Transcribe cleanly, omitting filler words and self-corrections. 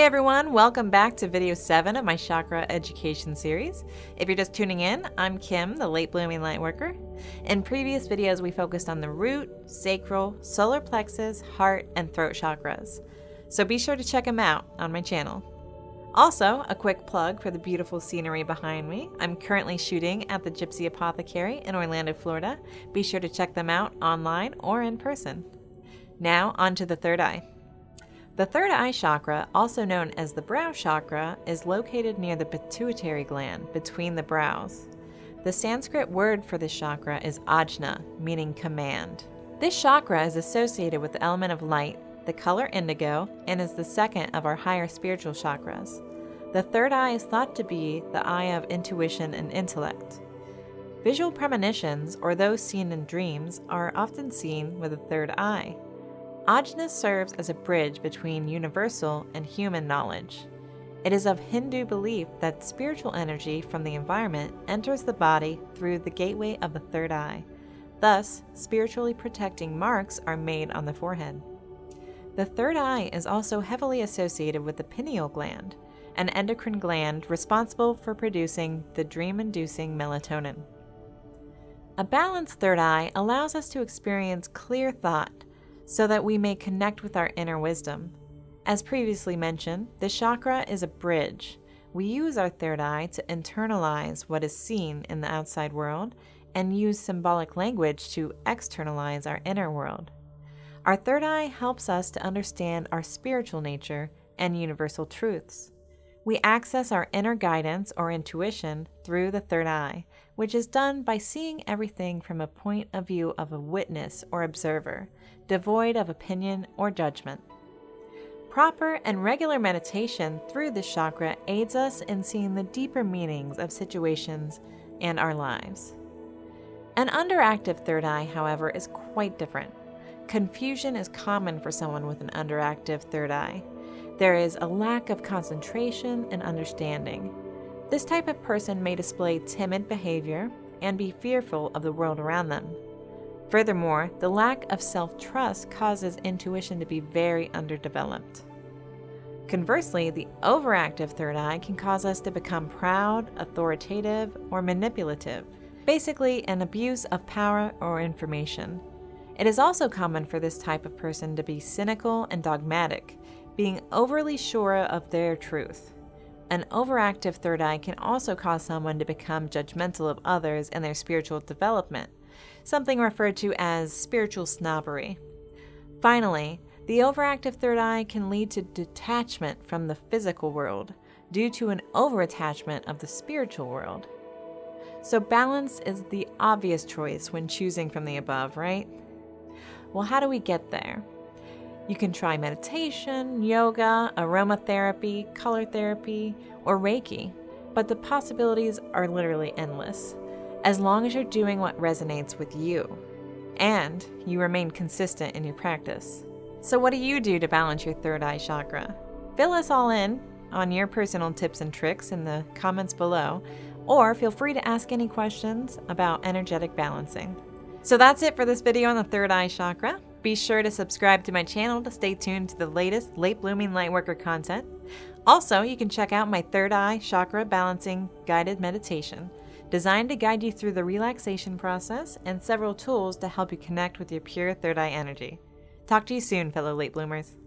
Hey everyone, welcome back to video 7 of my Chakra Education Series. If you're just tuning in, I'm Kim, the Late Blooming Lightworker. In previous videos, we focused on the root, sacral, solar plexus, heart, and throat chakras. So be sure to check them out on my channel. Also, a quick plug for the beautiful scenery behind me. I'm currently shooting at the Gypsy Apothecary in Orlando, Florida. Be sure to check them out online or in person. Now, on to the third eye. The third eye chakra, also known as the brow chakra, is located near the pituitary gland, between the brows. The Sanskrit word for this chakra is Ajna, meaning command. This chakra is associated with the element of light, the color indigo, and is the second of our higher spiritual chakras. The third eye is thought to be the eye of intuition and intellect. Visual premonitions, or those seen in dreams, are often seen with the third eye. Ajna serves as a bridge between universal and human knowledge. It is of Hindu belief that spiritual energy from the environment enters the body through the gateway of the third eye. Thus, spiritually protecting marks are made on the forehead. The third eye is also heavily associated with the pineal gland, an endocrine gland responsible for producing the dream-inducing melatonin. A balanced third eye allows us to experience clear thought, so that we may connect with our inner wisdom. As previously mentioned, the chakra is a bridge. We use our third eye to internalize what is seen in the outside world and use symbolic language to externalize our inner world. Our third eye helps us to understand our spiritual nature and universal truths. We access our inner guidance or intuition through the third eye, which is done by seeing everything from a point of view of a witness or observer, devoid of opinion or judgment. Proper and regular meditation through this chakra aids us in seeing the deeper meanings of situations and our lives. An underactive third eye, however, is quite different. Confusion is common for someone with an underactive third eye. There is a lack of concentration and understanding. This type of person may display timid behavior and be fearful of the world around them. Furthermore, the lack of self-trust causes intuition to be very underdeveloped. Conversely, the overactive third eye can cause us to become proud, authoritative, or manipulative, basically an abuse of power or information. It is also common for this type of person to be cynical and dogmatic, being overly sure of their truth. An overactive third eye can also cause someone to become judgmental of others and their spiritual development, something referred to as spiritual snobbery. Finally, the overactive third eye can lead to detachment from the physical world due to an overattachment of the spiritual world. So balance is the obvious choice when choosing from the above, right? Well, how do we get there? You can try meditation, yoga, aromatherapy, color therapy, or Reiki, but the possibilities are literally endless, as long as you're doing what resonates with you, and you remain consistent in your practice. So what do you do to balance your third eye chakra? Fill us all in on your personal tips and tricks in the comments below, or feel free to ask any questions about energetic balancing. So that's it for this video on the third eye chakra. Be sure to subscribe to my channel to stay tuned to the latest Late Blooming Lightworker content. Also, you can check out my Third Eye Chakra Balancing Guided Meditation, designed to guide you through the relaxation process and several tools to help you connect with your pure third eye energy. Talk to you soon, fellow late bloomers.